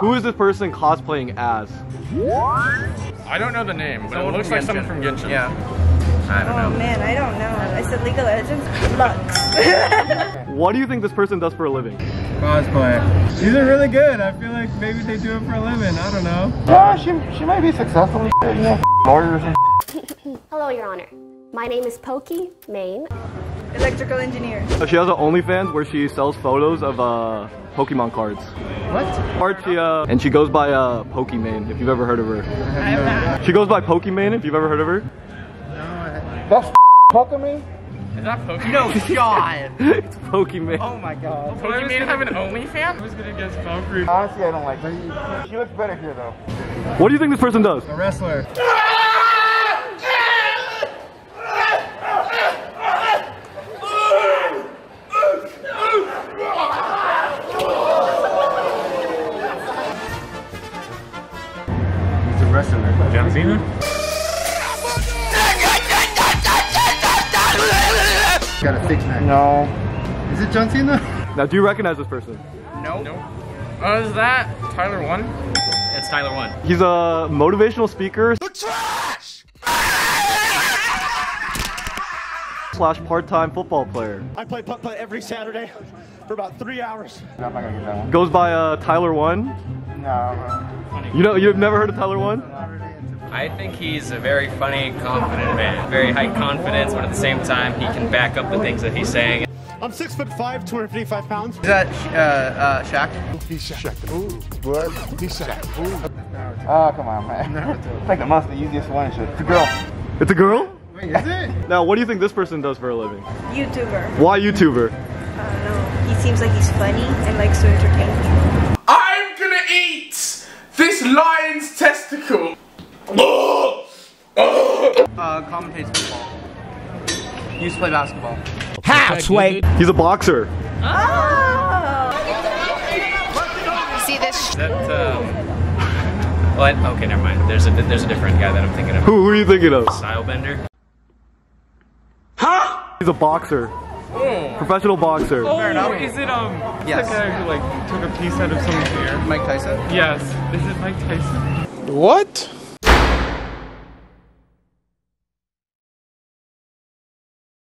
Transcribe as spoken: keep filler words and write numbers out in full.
Who is this person cosplaying as? I don't know the name, but someone it looks like Genshin. Someone from Genshin. Yeah. I don't oh, know. Oh man, I don't know. I said League of Legends. Lux. What do you think this person does for a living? Cosplay. These are really good. I feel like maybe they do it for a living. I don't know. Oh, she, she might be successful. Yeah. Lawyer or something. Hello, Your Honor. My name is Pokimane. Electrical engineer. So she has an OnlyFans where she sells photos of uh, Pokemon cards. What? Archia. And she goes by uh, Pokimane, if you've ever heard of her. I have not. She goes by Pokimane, if you've ever heard of her. No. That's Pokimane? Is that Pokimane? No, God. It's Pokimane. Oh my God. Well, Pokimane have an OnlyFans? Who's gonna guess Pokimane? Honestly, I don't like her. She looks better here, though. What do you think this person does? A wrestler. Got a six pack. No. Is it John Cena? Now, do you recognize this person? No. Nope. Uh, is that Tyler one? It's Tyler one. He's a motivational speaker. The trash! Slash part-time football player. I play putt putt every Saturday for about three hours. No, I'm not gonna get that one. Goes by uh, Tyler one. No. Funny. You know, you've never heard of Tyler one? I think he's a very funny, confident man. Very high confidence, but at the same time, he can back up the things that he's saying. I'm six foot five, two hundred fifty-five pounds. Is that uh, uh, Shaq? He's Shaq. Ooh, what? He's Shaq. Ooh. Oh, come on, man. It's like the most, the easiest one. It's a girl. It's a girl? Wait, is it? Now, what do you think this person does for a living? YouTuber. Why YouTuber? I don't know. He seems like he's funny and likes to entertain people. I'm gonna eat this lion's testicle. Uh, commentates football. He used to play basketball. Half wait. He's a boxer. Oh. See this? That, um, what? Okay, never mind. There's a there's a different guy that I'm thinking of. Who, who are you thinking of? Stylebender. Huh? He's a boxer. Oh. Professional boxer. Oh, is it um? Yes. The guy who like took a piece out of someone's ear. Mike Tyson. Yes. Is it Mike Tyson? What?